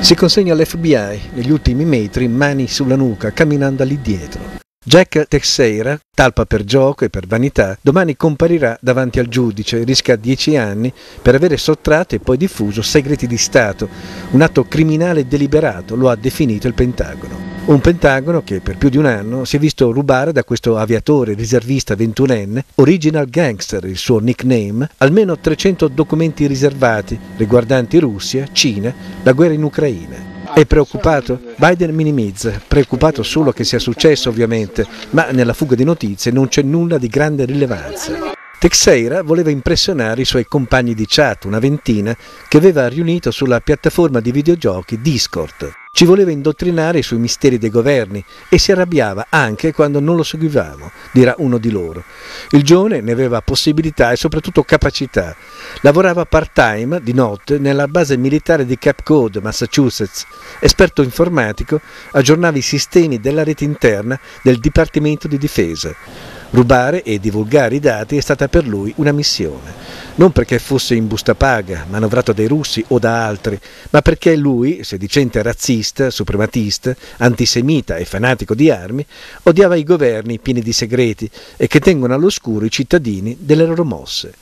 Si consegna all'FBI negli ultimi metri, mani sulla nuca, camminando lì dietro. Jack Teixeira, talpa per gioco e per vanità, domani comparirà davanti al giudice e rischia 10 anni per avere sottratto e poi diffuso segreti di Stato, un atto criminale deliberato, lo ha definito il Pentagono. Un Pentagono che per più di un anno si è visto rubare da questo aviatore riservista 21enne, Original Gangster il suo nickname, almeno 300 documenti riservati riguardanti Russia, Cina, la guerra in Ucraina. È preoccupato? Biden minimizza, preoccupato solo che sia successo ovviamente, ma nella fuga di notizie non c'è nulla di grande rilevanza. Teixeira voleva impressionare i suoi compagni di chat, una ventina, che aveva riunito sulla piattaforma di videogiochi Discord. Ci voleva indottrinare sui misteri dei governi e si arrabbiava anche quando non lo seguivamo, dirà uno di loro. Il giovane ne aveva possibilità e soprattutto capacità. Lavorava part-time di notte nella base militare di Cape Cod, Massachusetts. Esperto informatico, aggiornava i sistemi della rete interna del Dipartimento di Difesa. Rubare e divulgare i dati è stata per lui una missione. Non perché fosse in busta paga, manovrato dai russi o da altri, ma perché lui, sedicente razzista, suprematista, antisemita e fanatico di armi, odiava i governi pieni di segreti e che tengono all'oscuro i cittadini delle loro mosse.